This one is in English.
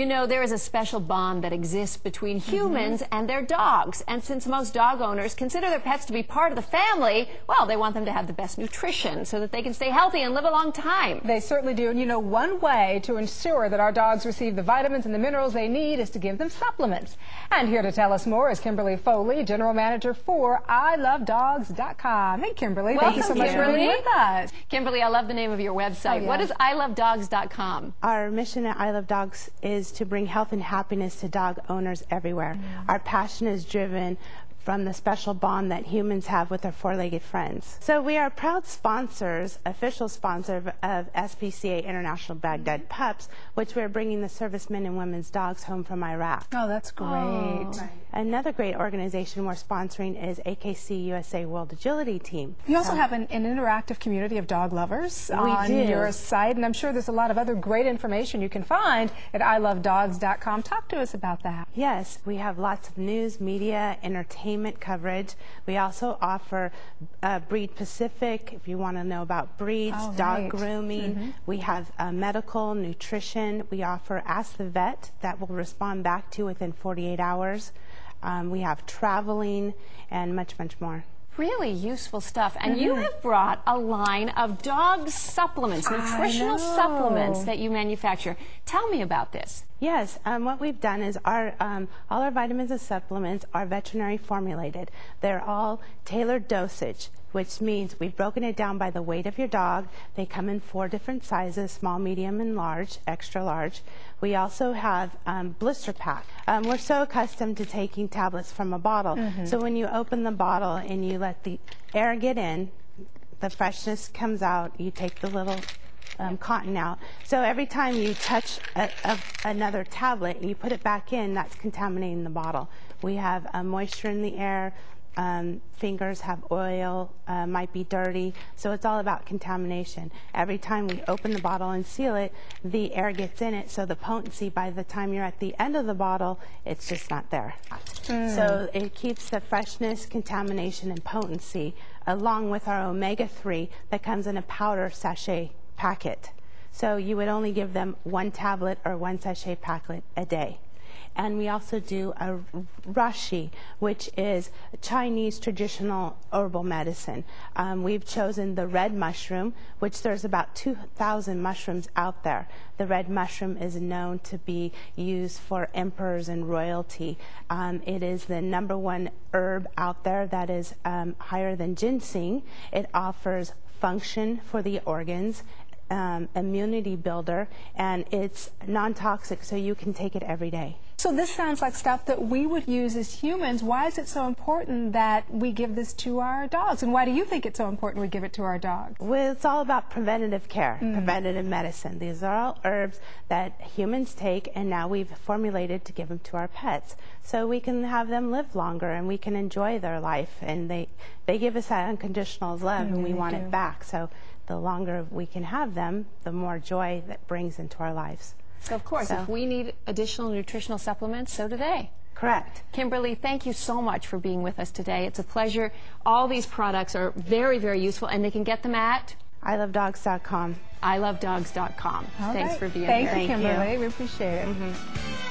You know, there is a special bond that exists between humans and their dogs. And since most dog owners consider their pets to be part of the family, well, they want them to have the best nutrition so that they can stay healthy and live a long time. They certainly do. And, you know, one way to ensure that our dogs receive the vitamins and the minerals they need is to give them supplements. And here to tell us more is Kimberly Foley, General Manager for ILoveDogs.com. Hey, Kimberly. Welcome, thank you so much for being with us. Kimberly, I love the name of your website. Oh, yeah. What is ILoveDogs.com? Our mission at ILoveDogs is to bring health and happiness to dog owners everywhere. Our passion is driven from the special bond that humans have with their four-legged friends. So we are proud sponsors, official sponsor of SPCA International Baghdad Pups, which we're bringing the servicemen and women's dogs home from Iraq. Oh, that's great. Oh. Another great organization we're sponsoring is AKC USA World Agility Team. You also have an interactive community of dog lovers on your site, and I'm sure there's a lot of other great information you can find at ILoveDogs.com. Talk to us about that. Yes, we have lots of news, media, entertainment, coverage. We also offer Breed Pacific if you want to know about breeds, dog grooming. We have medical, nutrition. We offer Ask the Vet that will respond back to within 48 hours. We have traveling and much, much more. Really useful stuff. And you have brought a line of dog supplements, nutritional supplements that you manufacture. Tell me about this. Yes, what we've done is our all our vitamins and supplements are veterinary formulated. They're all tailored dosage, which means we've broken it down by the weight of your dog. They come in 4 different sizes, small, medium, and large, extra large. We also have blister pack. We're so accustomed to taking tablets from a bottle. So when you open the bottle and you let the air get in, the freshness comes out, you take the little cotton out. So every time you touch another tablet and you put it back in, that's contaminating the bottle. We have moisture in the air. Fingers have oil, might be dirty, so it's all about contamination. Every time we open the bottle and seal it, the air gets in it, so the potency, by the time you're at the end of the bottle, it's just not there. So it keeps the freshness, contamination, and potency, along with our omega-3 that comes in a powder sachet packet. So you would only give them 1 tablet or 1 sachet packet a day. And we also do a reishi, which is Chinese traditional herbal medicine. We've chosen the red mushroom, which there's about 2,000 mushrooms out there. The red mushroom is known to be used for emperors and royalty. It is the #1 herb out there that is higher than ginseng. It offers function for the organs, immunity builder, and it's non-toxic, so you can take it every day. So this sounds like stuff that we would use as humans. Why is it so important that we give this to our dogs, and why do you think it's so important we give it to our dogs? Well, it's all about preventative care, preventative medicine. These are all herbs that humans take, and now we've formulated to give them to our pets so we can have them live longer and we can enjoy their life, and they give us that unconditional love, and we want it back. So the longer we can have them, the more joy that brings into our lives. So of course, if we need additional nutritional supplements, so do they. Correct. Kimberly, thank you so much for being with us today. It's a pleasure. All these products are very, very useful, and they can get them at ILoveDogs.com. ILoveDogs.com. Thanks for being here. Thank you, Kimberly. We appreciate it.